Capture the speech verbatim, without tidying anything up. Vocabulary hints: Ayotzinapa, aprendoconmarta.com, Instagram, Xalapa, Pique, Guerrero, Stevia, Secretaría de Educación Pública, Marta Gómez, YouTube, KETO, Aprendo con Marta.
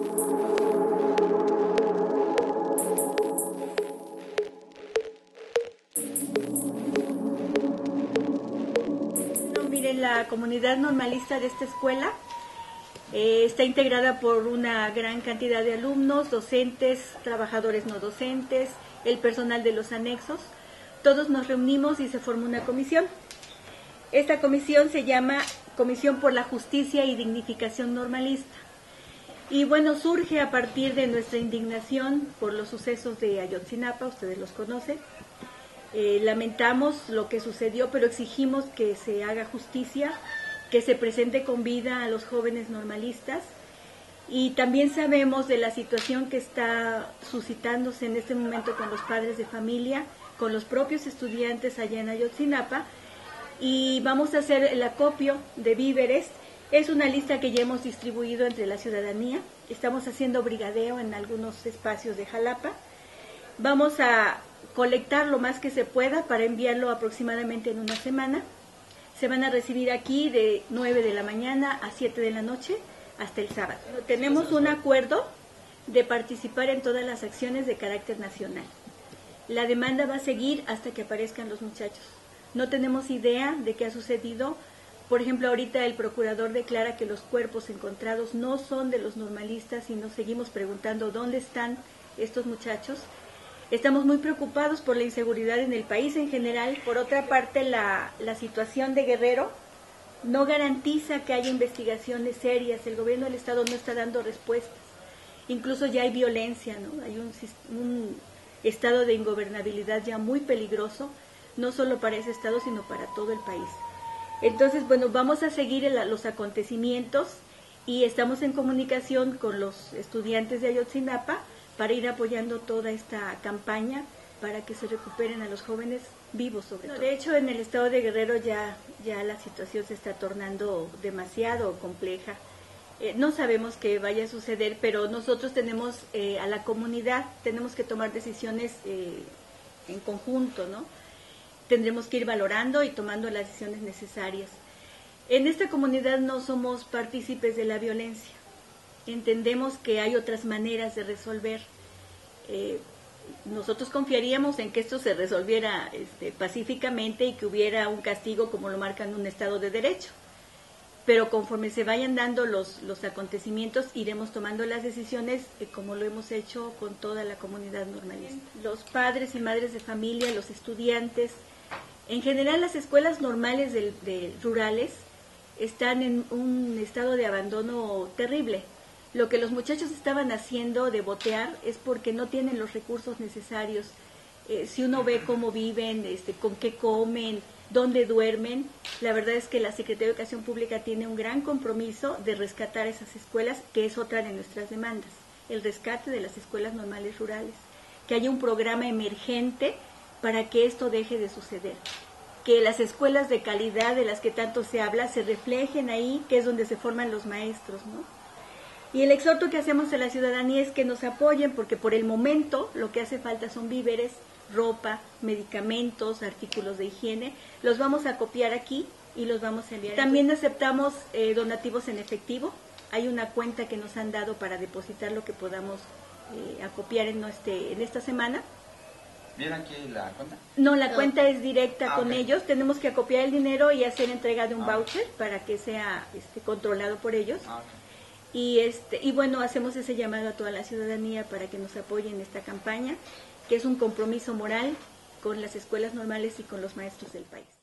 No, miren, la comunidad normalista de esta escuela eh, está integrada por una gran cantidad de alumnos, docentes, trabajadores no docentes, el personal de los anexos. Todos nos reunimos y se formó una comisión. Esta comisión se llama Comisión por la Justicia y Dignificación Normalista. Y bueno, surge a partir de nuestra indignación por los sucesos de Ayotzinapa, ustedes los conocen. Eh, lamentamos lo que sucedió, pero exigimos que se haga justicia, que se presente con vida a los jóvenes normalistas. Y también sabemos de la situación que está suscitándose en este momento con los padres de familia, con los propios estudiantes allá en Ayotzinapa, y vamos a hacer el acopio de víveres. Es una lista que ya hemos distribuido entre la ciudadanía. Estamos haciendo brigadeo en algunos espacios de Xalapa. Vamos a colectar lo más que se pueda para enviarlo aproximadamente en una semana. Se van a recibir aquí de nueve de la mañana a siete de la noche hasta el sábado. Tenemos un acuerdo de participar en todas las acciones de carácter nacional. La demanda va a seguir hasta que aparezcan los muchachos. No tenemos idea de qué ha sucedido. Por ejemplo, ahorita el procurador declara que los cuerpos encontrados no son de los normalistas y nos seguimos preguntando dónde están estos muchachos. Estamos muy preocupados por la inseguridad en el país en general. Por otra parte, la, la situación de Guerrero no garantiza que haya investigaciones serias. El gobierno del estado no está dando respuestas. Incluso ya hay violencia, ¿no? Hay un, un estado de ingobernabilidad ya muy peligroso, no solo para ese estado, sino para todo el país. Entonces, bueno, vamos a seguir el, los acontecimientos y estamos en comunicación con los estudiantes de Ayotzinapa para ir apoyando toda esta campaña para que se recuperen a los jóvenes vivos, sobre todo. De hecho, en el estado de Guerrero ya, ya la situación se está tornando demasiado compleja. Eh, no sabemos qué vaya a suceder, pero nosotros tenemos eh, a la comunidad, tenemos que tomar decisiones eh, en conjunto, ¿no? Tendremos que ir valorando y tomando las decisiones necesarias. En esta comunidad no somos partícipes de la violencia. Entendemos que hay otras maneras de resolver. Eh, nosotros confiaríamos en que esto se resolviera este, pacíficamente y que hubiera un castigo como lo marca en un estado de derecho. Pero conforme se vayan dando los, los acontecimientos, iremos tomando las decisiones eh, como lo hemos hecho con toda la comunidad normalista. Los padres y madres de familia, los estudiantes. En general, las escuelas normales de, de rurales están en un estado de abandono terrible. Lo que los muchachos estaban haciendo de botear es porque no tienen los recursos necesarios. Eh, si uno ve cómo viven, este, con qué comen, dónde duermen, la verdad es que la Secretaría de Educación Pública tiene un gran compromiso de rescatar esas escuelas, que es otra de nuestras demandas, el rescate de las escuelas normales rurales, que haya un programa emergente para que esto deje de suceder. Que las escuelas de calidad de las que tanto se habla se reflejen ahí, que es donde se forman los maestros, ¿no? Y el exhorto que hacemos a la ciudadanía es que nos apoyen, porque por el momento lo que hace falta son víveres, ropa, medicamentos, artículos de higiene. Los vamos a copiar aquí y los vamos a enviar. También aceptamos eh, donativos en efectivo. Hay una cuenta que nos han dado para depositar lo que podamos eh, acopiar en, este, en esta semana. ¿Vieron aquí la cuenta? No, la no. cuenta es directa ah, con okay. ellos. Tenemos que acopiar el dinero y hacer entrega de un ah, voucher para que sea este, controlado por ellos. Ah, okay. y, este, y bueno, hacemos ese llamado a toda la ciudadanía para que nos apoyen en esta campaña, que es un compromiso moral con las escuelas normales y con los maestros del país.